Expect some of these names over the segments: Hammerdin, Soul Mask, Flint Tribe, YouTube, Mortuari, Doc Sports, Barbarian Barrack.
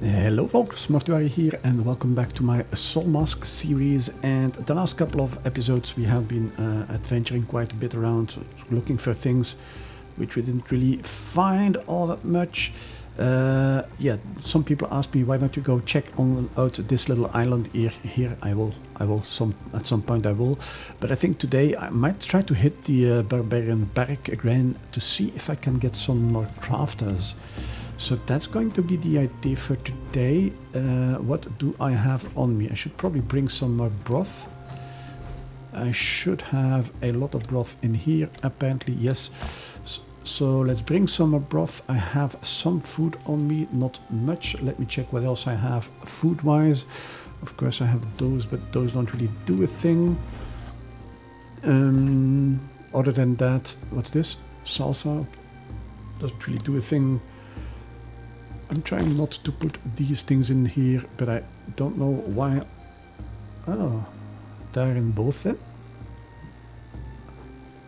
Hello folks, Mortuari here and welcome back to my Soul Mask series. And the last couple of episodes we have been adventuring quite a bit around, looking for things which we didn't really find all that much. Yeah, some people asked me, why don't you go check on out this little island here? I will at some point. But I think today I might try to hit the Barbarian Barrack again to see if I can get some more crafters. So that's going to be the idea for today. What do I have on me? I should probably bring some more broth. I should have a lot of broth in here, apparently, yes. So let's bring some more broth. I have some food on me, not much. Let me check what else I have food-wise. Of course I have those, but those don't really do a thing. Other than that, what's this? Salsa doesn't really do a thing. I'm trying not to put these things in here, but I don't know why. Oh, they're in both then?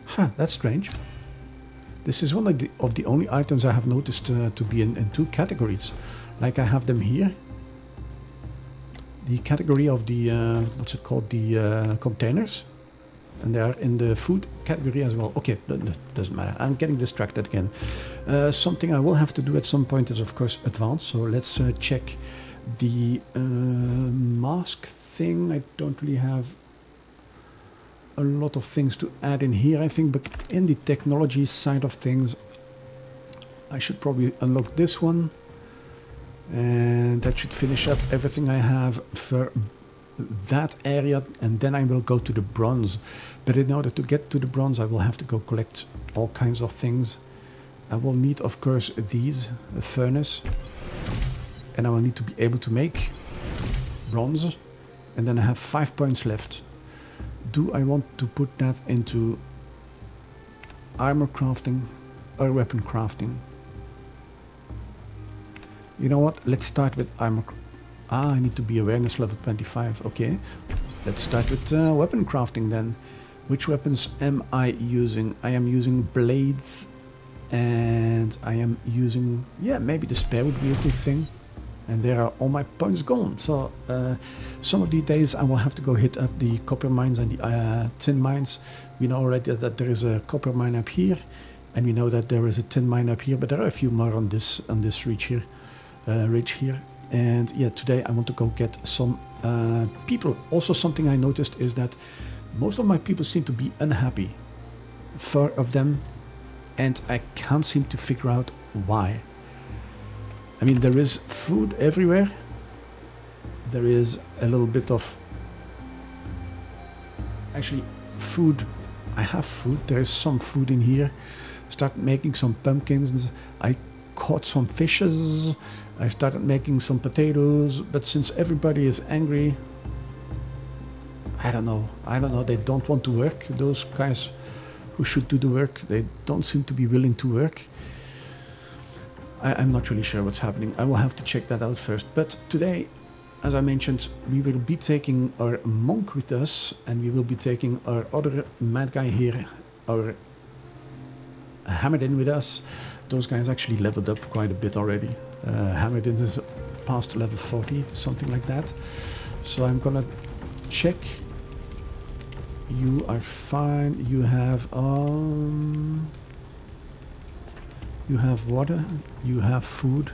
Huh, that's strange. This is one of the only items I have noticed to be in two categories. Like I have them here. The category of the, what's it called, the containers. And they are in the food category as well. Okay, that doesn't matter. I'm getting distracted again. Something I will have to do at some point is, of course, advance. So let's check the mask thing. I don't really have a lot of things to add in here, I think. But in the technology side of things, I should probably unlock this one. And that should finish up everything I have for that area, and then I will go to the bronze. But in order to get to the bronze, I will have to go collect all kinds of things. I will need, of course, these, a furnace, and I will need to be able to make bronze. And then I have 5 points left. Do I want to put that into armor crafting or weapon crafting? You know what, let's start with armor. Ah, I need to be awareness level 25. Okay, let's start with weapon crafting then. Which weapons am I using? I am using blades, and I am using, yeah, maybe the spear would be a good thing. And there are all my points gone. So some of these days I will have to go hit up the copper mines and the tin mines. We know already that there is a copper mine up here, and we know that there is a tin mine up here, but there are a few more on this ridge here. And yeah, today I want to go get some people. Also, something I noticed is that most of my people seem to be unhappy. 4 of them, and I can't seem to figure out why. I mean, there is food everywhere. There is a little bit of... Actually, food. I have food. There is some food in here. Start making some pumpkins. I caught some fishes. I started making some potatoes, but since everybody is angry, I don't know, they don't want to work. Those guys who should do the work, they don't seem to be willing to work. I'm not really sure what's happening. I will have to check that out first. But today, as I mentioned, we will be taking our monk with us, and we will be taking our other mad guy here, our hammered in with us. Those guys actually leveled up quite a bit already. Hammered in is past level 40, something like that. So I'm gonna check. You are fine. You have water. You have food.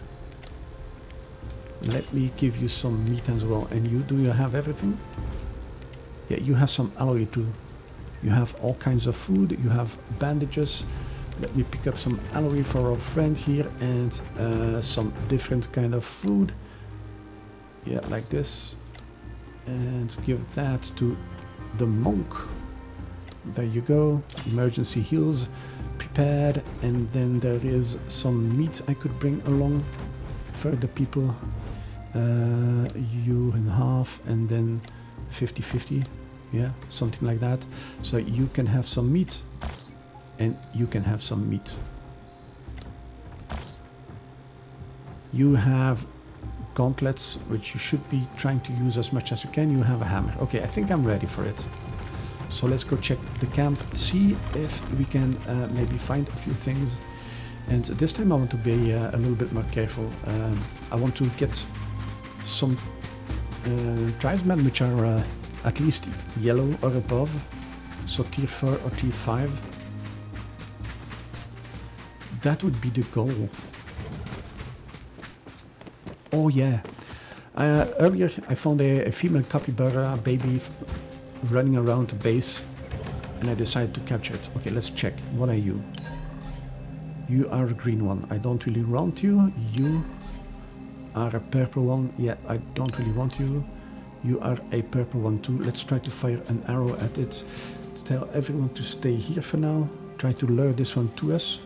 Let me give you some meat as well. And you, do you have everything? Yeah, you have some alloy too. You have all kinds of food. You have bandages. Let me pick up some alloy for our friend here, and some different kind of food. Yeah, like this. And give that to the monk. There you go. Emergency heals prepared. And then there is some meat I could bring along for the people. You in half, and then 50-50. Yeah, something like that. So you can have some meat. And you can have some meat. You have gauntlets, which you should be trying to use as much as you can. You have a hammer. Okay, I think I'm ready for it. So let's go check the camp, see if we can maybe find a few things. And this time I want to be a little bit more careful. I want to get some tribesmen which are at least yellow or above, so tier 4 or tier 5. That would be the goal. Oh yeah, earlier I found a female capybara baby running around the base and I decided to capture it. Okay, let's check. What are you? You are a green one. I don't really want you. You are a purple one. Yeah, I don't really want you. You are a purple one too. Let's try to fire an arrow at it. Let's tell everyone to stay here for now. Try to lure this one to us.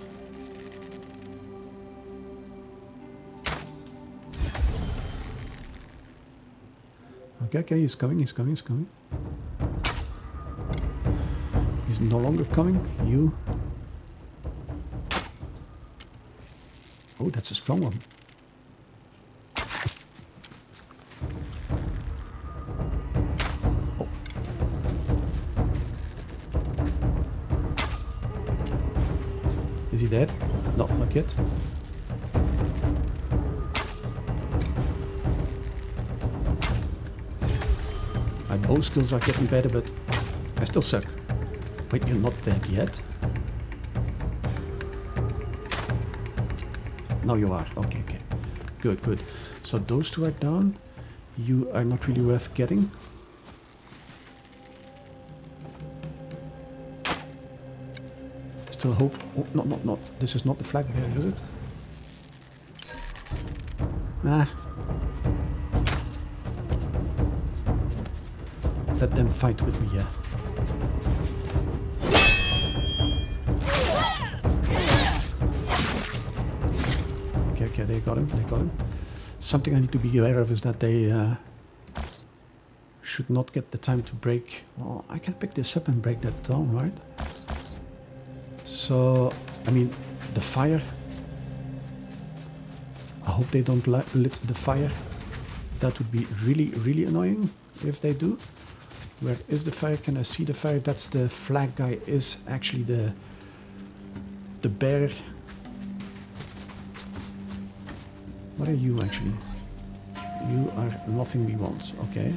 Okay, okay, he's coming, he's coming, he's coming. He's no longer coming. You. Oh, that's a strong one. Is he dead? No, not yet. My bow skills are getting better, but I still suck. Wait, you're not dead yet? Now you are. Okay, okay. Good, good. So those two are down. You are not really worth getting. Still hope. Oh, no, no, no. This is not the flag bearer, is it? Ah. Let them fight with me, yeah. Okay, okay, they got him, they got him. Something I need to be aware of is that they should not get the time to break. Oh, I can pick this up and break that down, right? So, I mean, the fire. I hope they don't lit the fire. That would be really, really annoying if they do. Where is the fire? Can I see the fire? That's the flag guy is actually the bearer. What are you actually? You are nothing we want. Okay.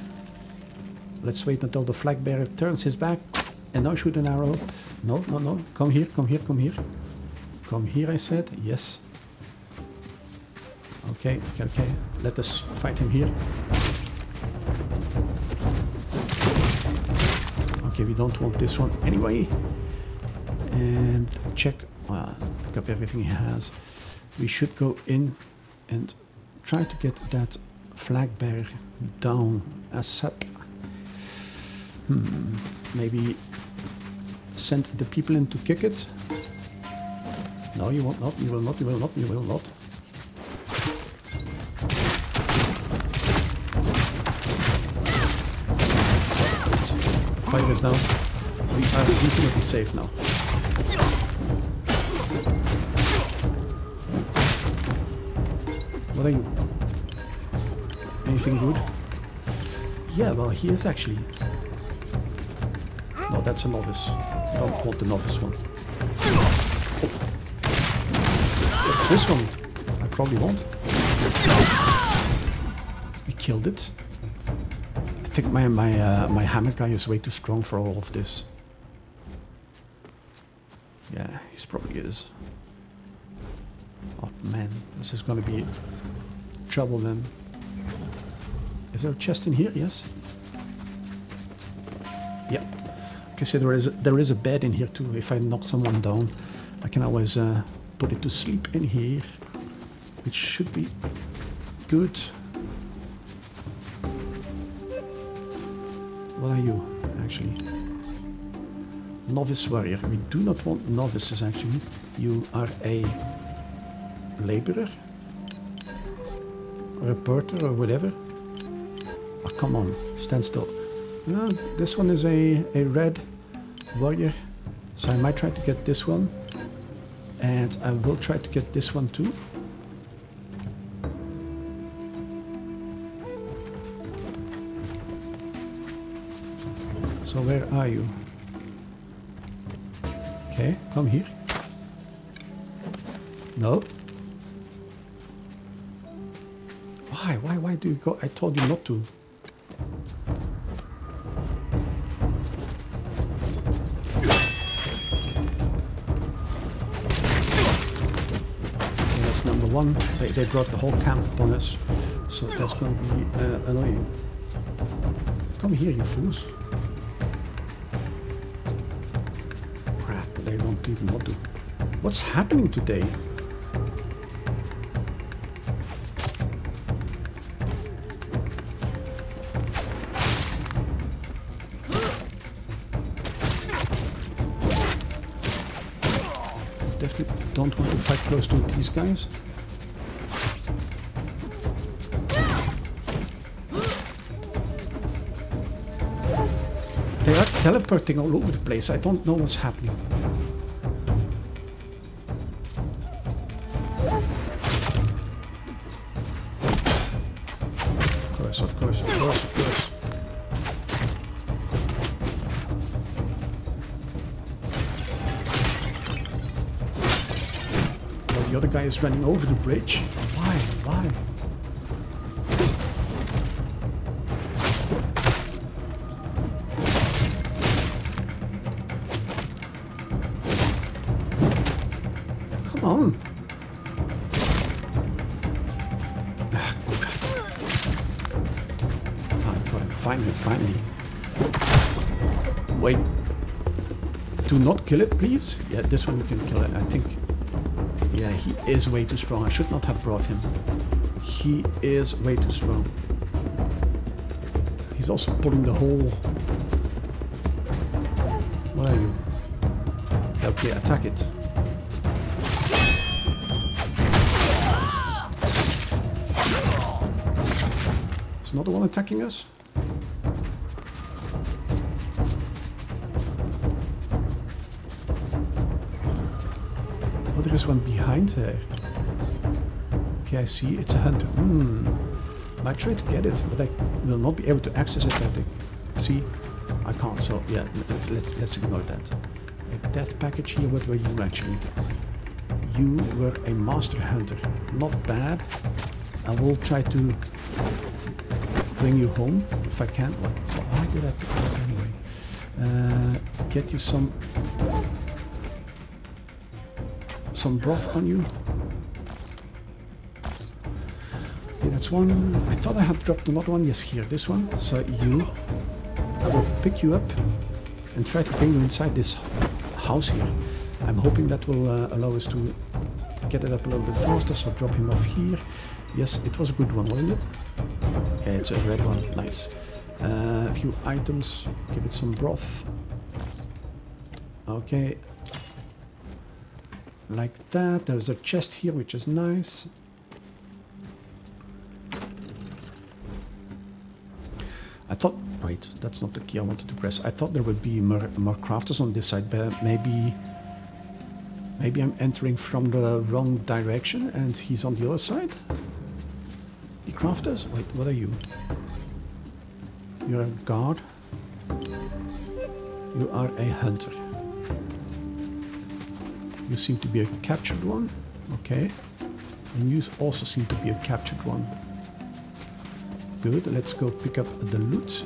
Let's wait until the flag bearer turns his back. And now shoot an arrow. No, no, no. Come here, come here, come here. Come here, I said. Yes. Okay, okay, okay. Let us fight him here. Okay, we don't want this one anyway. And check. Well, pick up everything he has. We should go in and try to get that flag bearer down ASAP. Hmm. Maybe send the people in to kick it. No, you won't not, you will not, you will not, you will not. Yes. Fire is down. We are reasonably safe now. What are you? Anything good? Yeah, well, he is actually. No, that's a novice. I don't want the novice one. Oh. This one, I probably want. We killed it. I think my hammer guy is way too strong for all of this. Yeah, he probably is. Oh man, this is gonna be trouble then. Is there a chest in here? Yes. Yeah. So there is a bed in here too. If I knock someone down, I can always put it to sleep in here, which should be good. What are you actually? Novice warrior. We do not want novices actually. You are a laborer or a porter or whatever. Oh, come on, stand still. No, this one is a red warrior, so I might try to get this one, and I will try to get this one too. So where are you? Okay, come here. No. Why? Why do you go? I told you not to. And that's number one. They brought the whole camp upon us. So that's going to be annoying. Come here, you fools. Crap, they don't even want to. What's happening today? Don't want to fight close to these guys. They are teleporting all over the place. I don't know what's happening. Of course. The other guy is running over the bridge. Why? Come on. Finally. Wait. Do not kill it, please. Yeah, this one we can kill it, I think. Yeah, he is way too strong. I should not have brought him. He is way too strong. He's also pulling the whole... What are you? Okay, attack it. Is another one attacking us? There is one behind her. Okay, I see. It's a hunter. I tried to get it, but I will not be able to access it, I think. See? I can't, so yeah, let's ignore that. A death package here. What were you, actually? You were a master hunter. Not bad. I will try to bring you home, if I can. Why did I pick it up anyway? Get you some broth on you. Okay, that's one. I thought I had dropped another one. Yes, here, this one. So I will pick you up and try to bring you inside this house here. I'm hoping that will allow us to get it up a little bit faster. So drop him off here. Yes, it was a good one, wasn't it? Yeah, it's a red one. Nice. A few items. Give it some broth. Okay. Like that. There's a chest here, which is nice. I thought... Wait, that's not the key I wanted to press. I thought there would be more crafters on this side, but maybe I'm entering from the wrong direction and he's on the other side? The crafters? Wait, what are you? You're a guard. You are a hunter. You seem to be a captured one. Okay. And you also seem to be a captured one. Good. Let's go pick up the loot.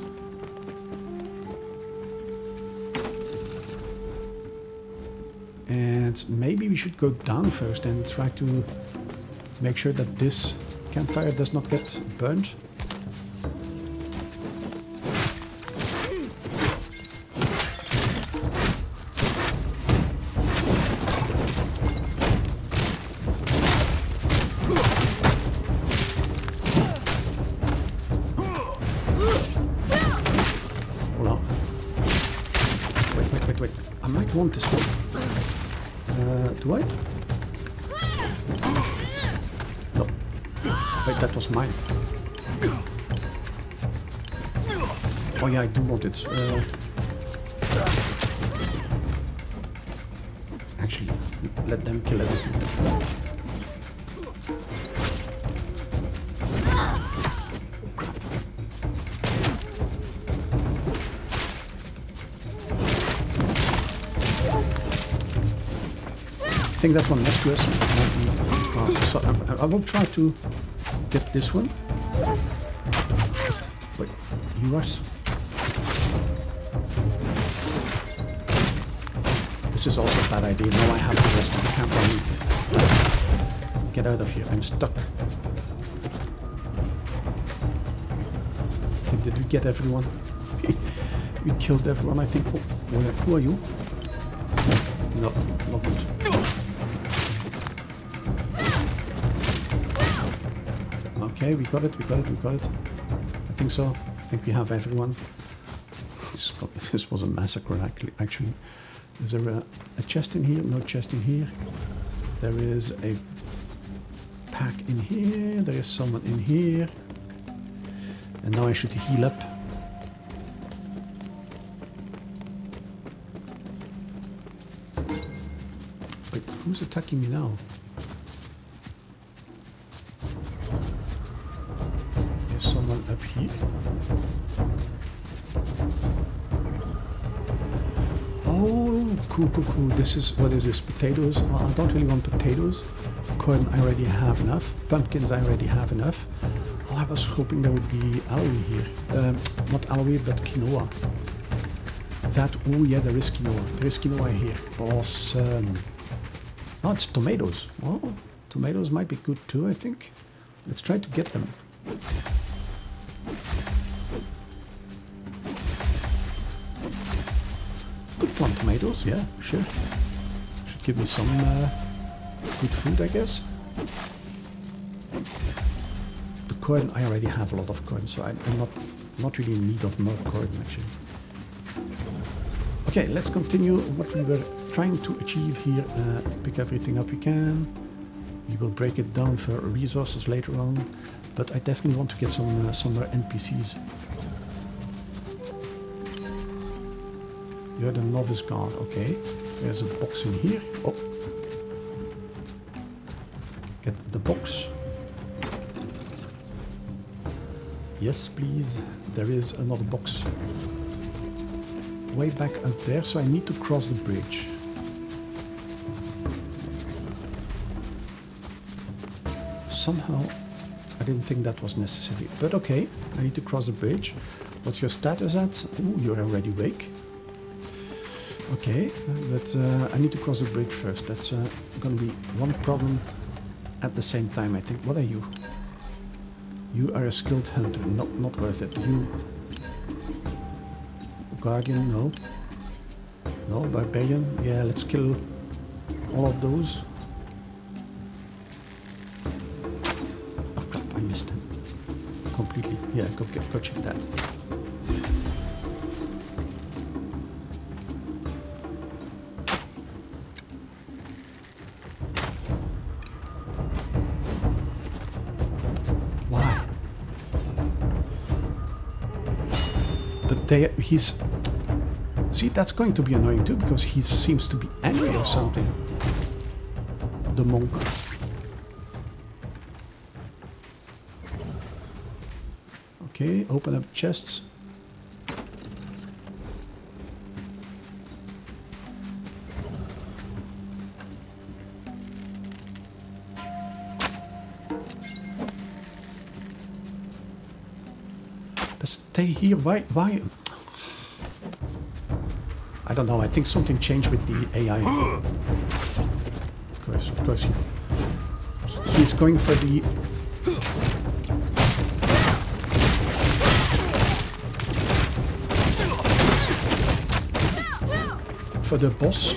And maybe we should go down first and try to make sure that this campfire does not get burnt. Oh yeah, I do want it. Actually, let them kill everything. Crap. I think that one next to us might be... I will try to get this one. Right. This is also a bad idea. Now I have the rest of the camp on me. Get out of here. I'm stuck. Did we get everyone? We killed everyone, I think. Oh, who are you? No, not good. Okay, we got it. I think so. I think we have everyone. This was a massacre, actually. Is there a chest in here? No chest in here. There is a pack in here. There is someone in here. And now I should heal up. Wait, who's attacking me now? There's someone up here. Oh, cool. This is, what is this, potatoes? Oh, I don't really want potatoes. Corn, I already have enough. Pumpkins, I already have enough. I was hoping there would be aloe here. Not aloe, but quinoa. That, oh yeah, there is quinoa. There is quinoa here. Awesome. Oh, it's tomatoes. Oh, tomatoes might be good too, I think. Let's try to get them. Good plant tomatoes, yeah, sure. Should give me some good food, I guess. Corn, I already have a lot of corn, so I'm not really in need of more corn, actually. Okay, let's continue what we were trying to achieve here. Pick everything up we can. We will break it down for resources later on, but I definitely want to get some more NPCs. You're the novice guard, okay. There's a box in here. Oh. Get the box. Yes, please. There is another box way back up there, so I need to cross the bridge. Somehow, I didn't think that was necessary, but okay, I need to cross the bridge. What's your status at? Ooh, you're already awake. Okay, but I need to cross the bridge first. That's gonna be one problem at the same time, I think. What are you? You are a skilled hunter, not worth it. You... Guardian, no. No, Barbarian, yeah, let's kill all of those. Oh crap, I missed him. Completely, yeah, go check that. He's... See, that's going to be annoying too, because he seems to be angry or something. The monk. Okay, open up chests. Stay here, why? I don't know, I think something changed with the AI. Of course. He's going for the... For the boss.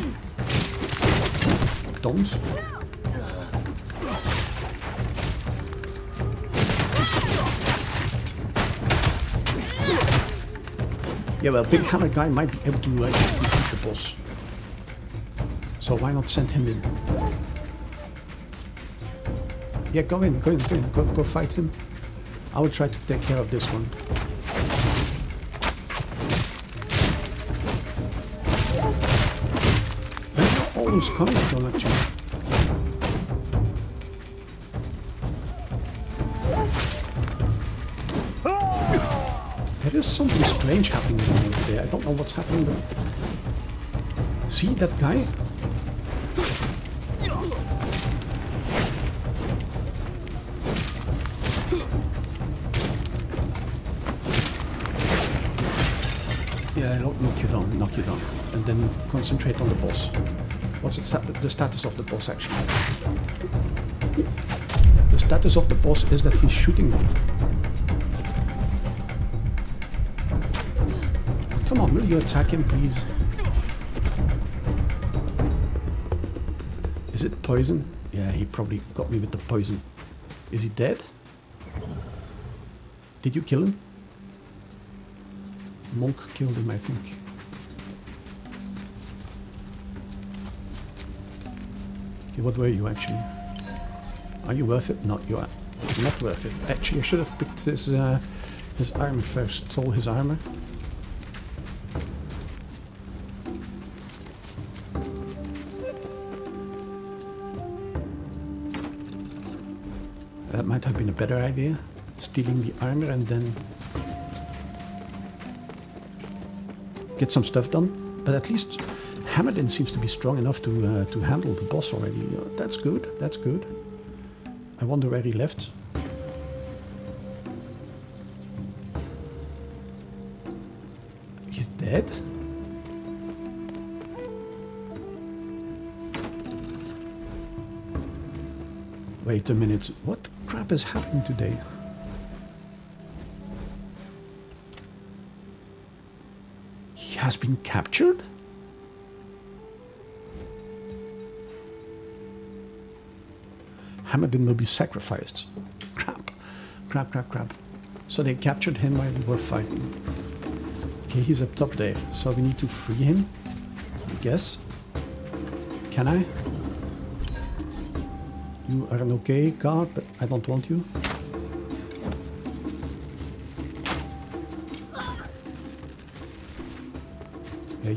Don't. Yeah, well, big hammer guy might be able to defeat the boss. So why not send him in? Yeah, go in. Go fight him. I will try to take care of this one. Where are all those coming from, actually? There's something strange happening today. I don't know what's happening, but... See that guy? Yeah, I'll knock you down, and then concentrate on the boss. What's the status of the boss, actually? The status of the boss is that he's shooting me. Come on, will you attack him, please? Is it poison? Yeah, he probably got me with the poison. Is he dead? Did you kill him? Monk killed him, I think. Okay, what were you actually? Are you worth it? No, you are not worth it. Actually, I should have picked his armor first. Stole his armor. That might have been a better idea. Stealing the armor and then get some stuff done. But at least Hammerdin seems to be strong enough to handle the boss already. That's good, that's good. I wonder where he left. He's dead? Wait a minute, what crap is happening today? Has been captured? Hammerdin will be sacrificed. Crap. Crap, crap, crap. So they captured him while we were fighting. Okay, he's up top there. So we need to free him, I guess. Can I? You are an okay guard, but I don't want you.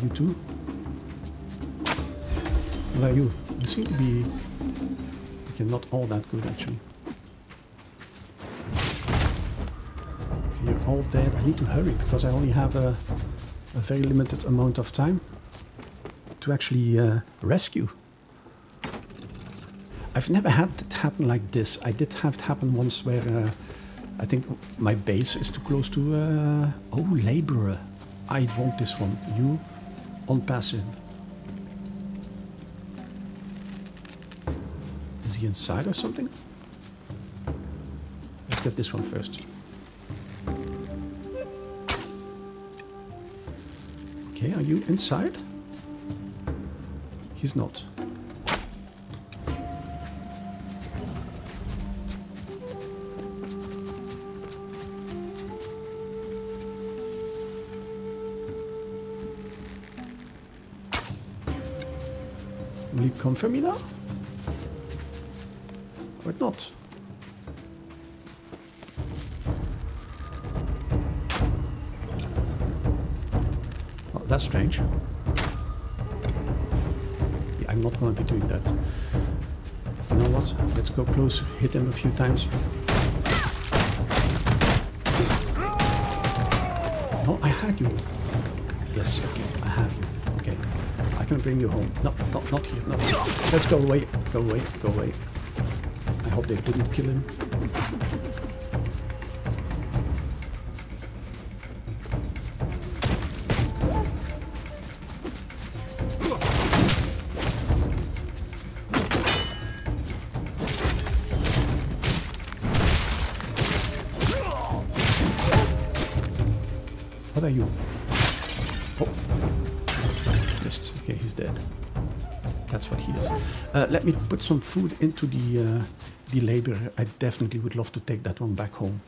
You too? What are you? You seem to be... Okay, not all that good actually. Okay, you're all dead. I need to hurry because I only have a very limited amount of time to actually rescue. I've never had it happen like this. I did have it happen once where I think my base is too close to... Oh, laborer. I want this one. You... on passive. Is he inside or something? Let's get this one first. Okay, are you inside? He's not. Will you come for me now? Or not? Well, that's strange. Yeah, I'm not going to be doing that. You know what? Let's go close, hit him a few times. No, I had you. Yes, okay, I have you. Okay. I can bring you home. No, not here, not here. Let's go away. Go away. Go away. I hope they didn't kill him. What are you? Okay, he's dead. That's what he is. Let me put some food into the laborer. I definitely would love to take that one back home.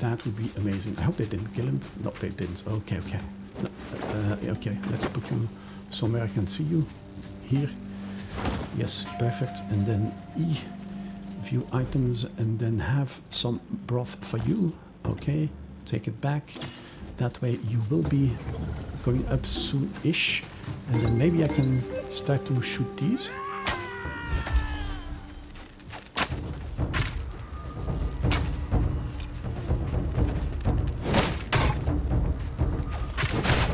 That would be amazing. I hope they didn't kill him. No, they didn't. Okay, okay. No, okay, let's put you somewhere I can see you. Here. Yes, perfect. And then E. View items and then have some broth for you. Okay, take it back. That way you will be going up soon-ish. And then maybe I can start to shoot these.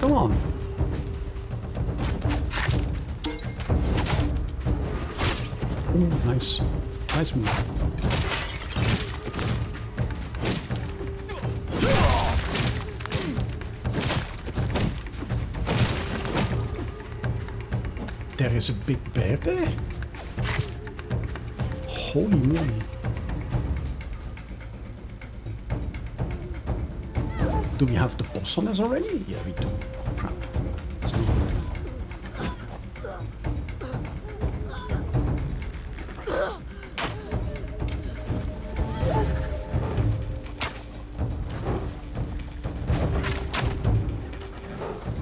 Come on! Ooh, nice. Nice move. There is a big bear there. Holy moly. Do we have the boss on us already? Yeah, we do. Crap. That's not good.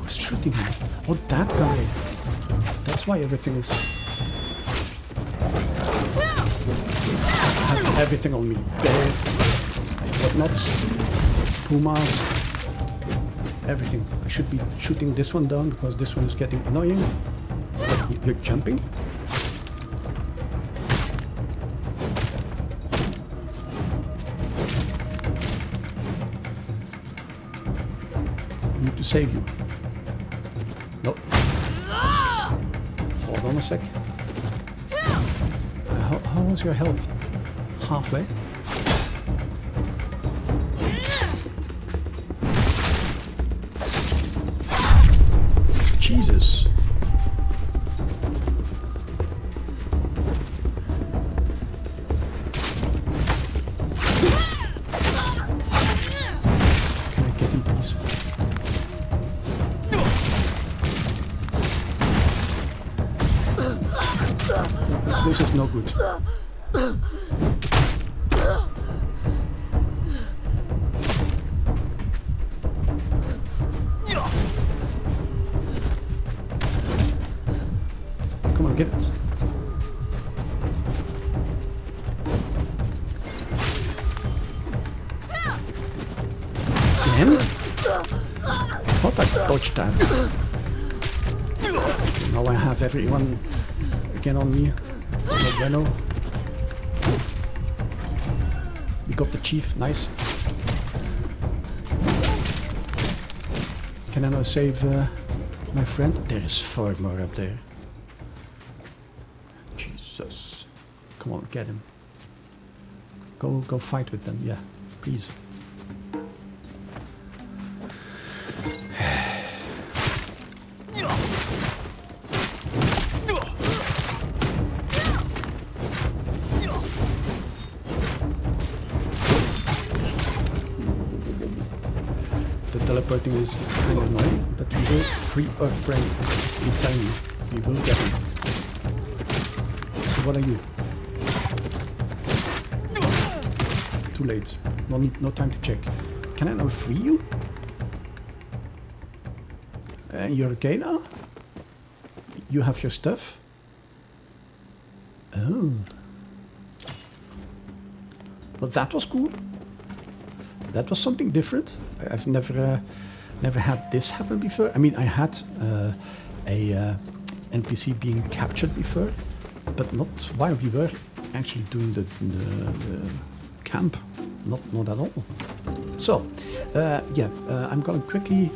Who's shooting me? Oh, that guy. That's why everything is... I have everything on me. Bear, whatnots, pumas. Everything. I should be shooting this one down because this one is getting annoying. You're jumping. I need to save you. Nope. Hold on a sec. How was your health? Halfway. Jesus. Everyone again on me. Bueno. We got the chief, nice. Can I now save my friend? There is far more up there. Jesus. Come on, get him. Go fight with them, yeah, please. Is kind of annoying, but we will free our friend. I'm telling you, we will get him. So what are you? Too late. No need, no time to check. Can I now free you? You're okay now? You have your stuff? Oh. Well, that was cool. That was something different. I've never had this happen before. I mean, I had a NPC being captured before, but not while we were actually doing the camp. Not at all. So, yeah, I'm gonna quickly...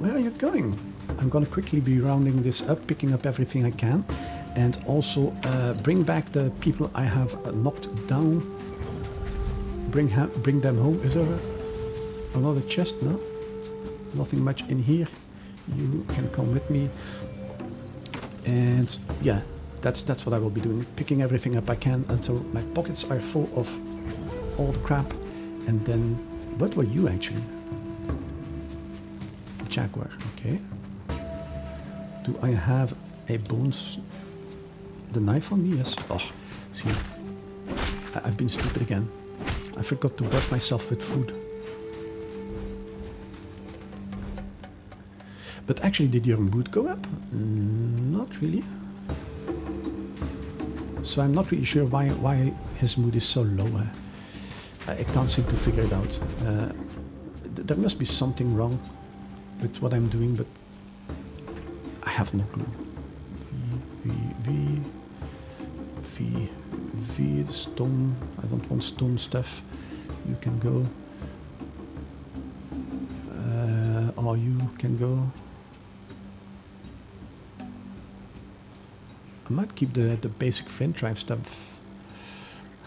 Where are you going? I'm gonna quickly be rounding this up, picking up everything I can, and also bring back the people I have knocked down. Bring them home. Is there another chest? No? Nothing much in here. You can come with me. And yeah, that's what I will be doing. Picking everything up I can until my pockets are full of old crap. And then, what were you actually? Jaguar, okay. Do I have a bones? The knife on me? Yes. Oh, see, I've been stupid again. I forgot to buff myself with food. But actually, did your mood go up? Not really. So I'm not really sure why his mood is so low. I can't seem to figure it out. There must be something wrong with what I'm doing, but I have no clue. Stone. I don't want stone stuff. You can go. Or you can go. I might keep the basic Flint Tribe stuff.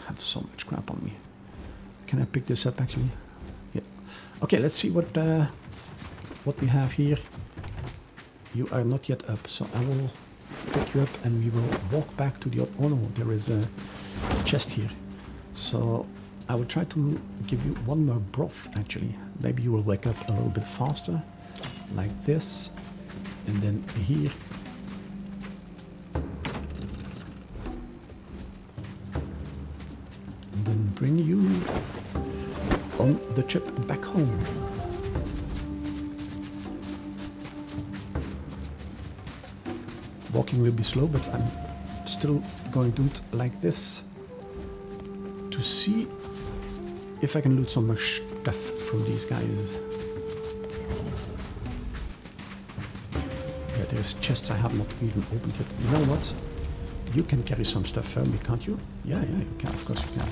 I have so much crap on me. Can I pick this up actually? Yeah. Okay, let's see what we have here. You are not yet up, so I will pick you up and we will walk back to the... Oh no, there is a chest here. So I will try to give you one more broth, actually. Maybe you will wake up a little bit faster, like this. And then here. And then bring you on the trip back home. Walking will be slow, but I'm still going to do it like this to see if I can loot some more stuff from these guys. Yeah, there's chests I have not even opened yet. You know what? You can carry some stuff for me, can't you? Yeah, yeah, you can. Of course you can.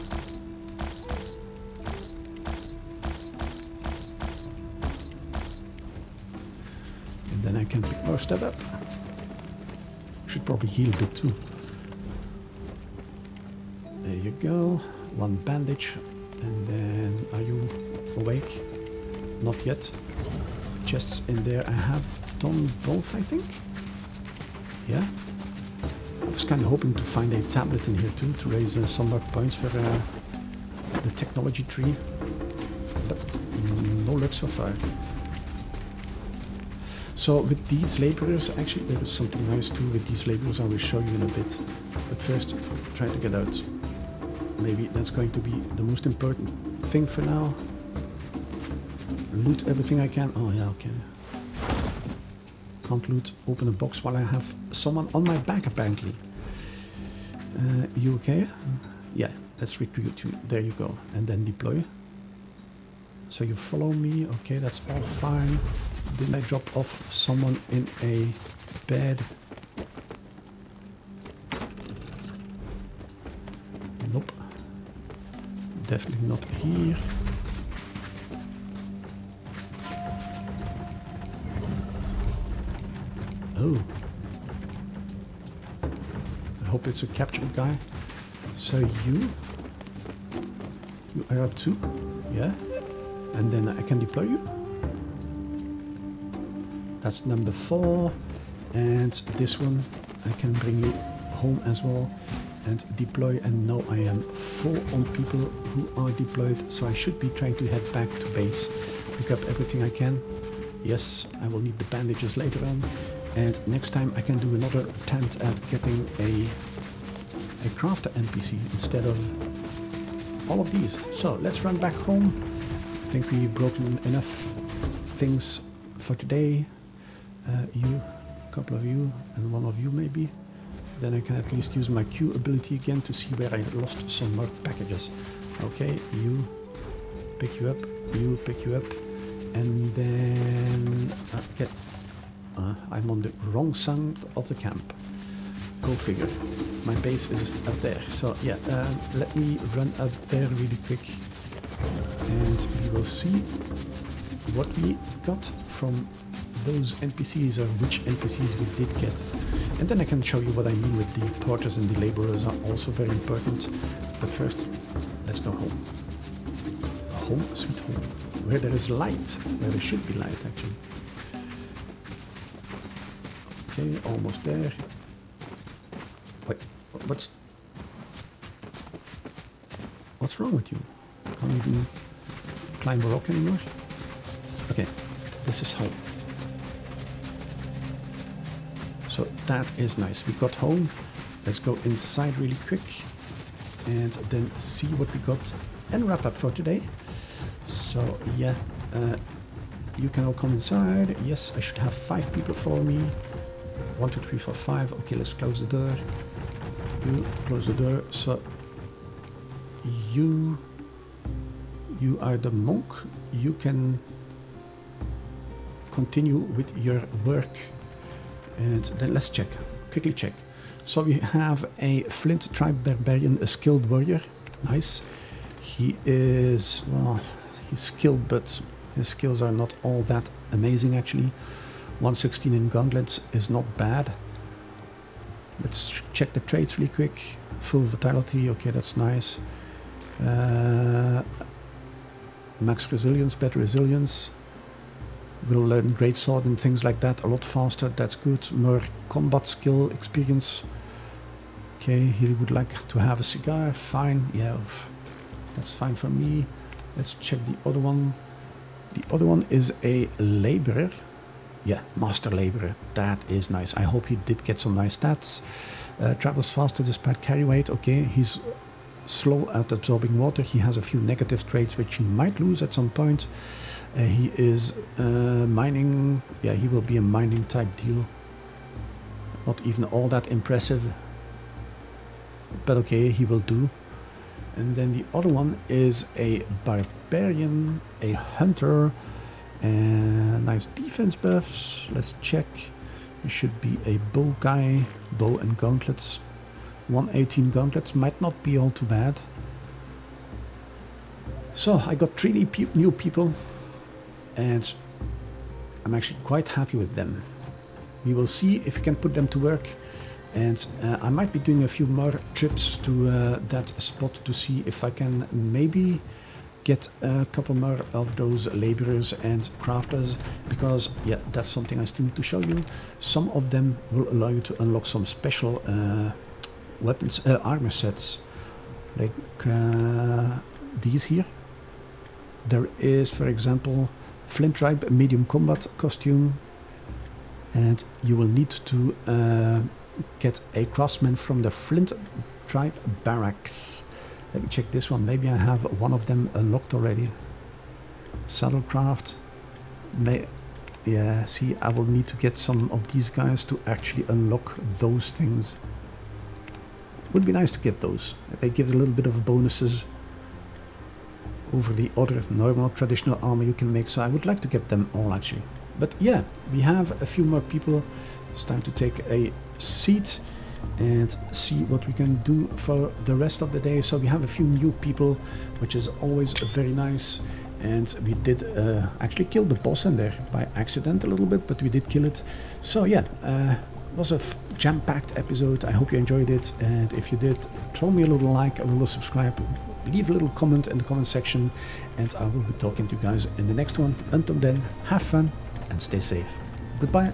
And then I can pick more stuff up. Should probably heal a bit too. There you go. One bandage. And then, are you awake? Not yet. Chests in there. I have done both, I think. Yeah. I was kind of hoping to find a tablet in here too, to raise some more points for the technology tree. But no luck so far. So with these laborers, actually there is something nice too with these laborers I will show you in a bit. But first, try to get out. Maybe that's going to be the most important thing for now. Loot everything I can. Oh yeah, okay. Can't loot, open a box while I have someone on my back apparently. You okay? Yeah, let's recruit you. There you go. And then deploy. So you follow me. Okay, that's all fine. Did I drop off someone in a bed? Nope. Definitely not here. Oh. I hope it's a captured guy. So you are up too? Yeah. And then I can deploy you. That's number 4, and this one I can bring you home as well and deploy. And now I am full on people who are deployed, so I should be trying to head back to base, pick up everything I can. Yes, I will need the bandages later on, and next time I can do another attempt at getting a crafter NPC instead of all of these. So let's run back home. I think we've broken enough things for today. You, a couple of you, and one of you maybe. Then I can at least use my Q ability again to see where I lost some more packages. Okay, you, pick you up, you, pick you up, and then get... I'm on the wrong side of the camp. Go figure. My base is up there. So yeah, let me run up there really quick and we will see what we got from those NPCs, or which NPCs we did get. And then I can show you what I mean with the porters, and the laborers are also very important. But first, let's go home. Home, sweet home. Where there is light. Where there should be light, actually. Okay, almost there. Wait, what's wrong with you? Can't even climb a rock anymore? Okay, this is home. So that is nice. We got home. Let's go inside really quick and then see what we got and wrap up for today. So yeah, you can all come inside. Yes, I should have 5 people for me. 1, 2, 3, 4, 5. Okay, let's close the door. You close the door. So you are the monk. You can continue with your work. And then let's check, quickly check. So we have a Flint Tribe Barbarian, a skilled warrior. Nice. He is, well, he's skilled, but his skills are not all that amazing actually. 116 in gauntlets is not bad. Let's check the traits really quick. Full vitality, okay, that's nice. Max resilience, better resilience. Will learn Greatsword and things like that a lot faster. That's good. More combat skill experience. Okay, he would like to have a cigar. Fine. Yeah, that's fine for me. Let's check the other one. The other one is a laborer. Yeah, master laborer. That is nice. I hope he did get some nice stats. Travels faster despite carry weight. Okay, he's slow at absorbing water. He has a few negative traits which he might lose at some point. He is mining. Yeah, he will be a mining type deal. Not even all that impressive, but okay, he will do. And then the other one is a barbarian, a hunter, and nice defense buffs. Let's check. It should be a bow guy, bow and gauntlets. 118 gauntlets might not be all too bad. So I got three new people, and I'm actually quite happy with them. We will see if we can put them to work. And I might be doing a few more trips to that spot to see if I can maybe get a couple more of those laborers and crafters, because yeah, that's something I still need to show you. Some of them will allow you to unlock some special weapons, armor sets, like these here. There is, for example, Flint Tribe medium combat costume, and you will need to get a craftsman from the Flint Tribe Barracks. Let me check this one. Maybe I have one of them unlocked already. Saddlecraft. Yeah, see, I will need to get some of these guys to actually unlock those things. Would be nice to get those. They give a little bit of bonuses over the other normal traditional armor you can make, so I would like to get them all actually. But yeah, we have a few more people. It's time to take a seat and see what we can do for the rest of the day. So we have a few new people, which is always very nice. And we did actually kill the boss in there by accident a little bit, but we did kill it. So yeah, it was a jam-packed episode. I hope you enjoyed it, and if you did, throw me a little like, a little subscribe, leave a little comment in the comment section, and I will be talking to you guys in the next one. Until then, have fun and stay safe. Goodbye.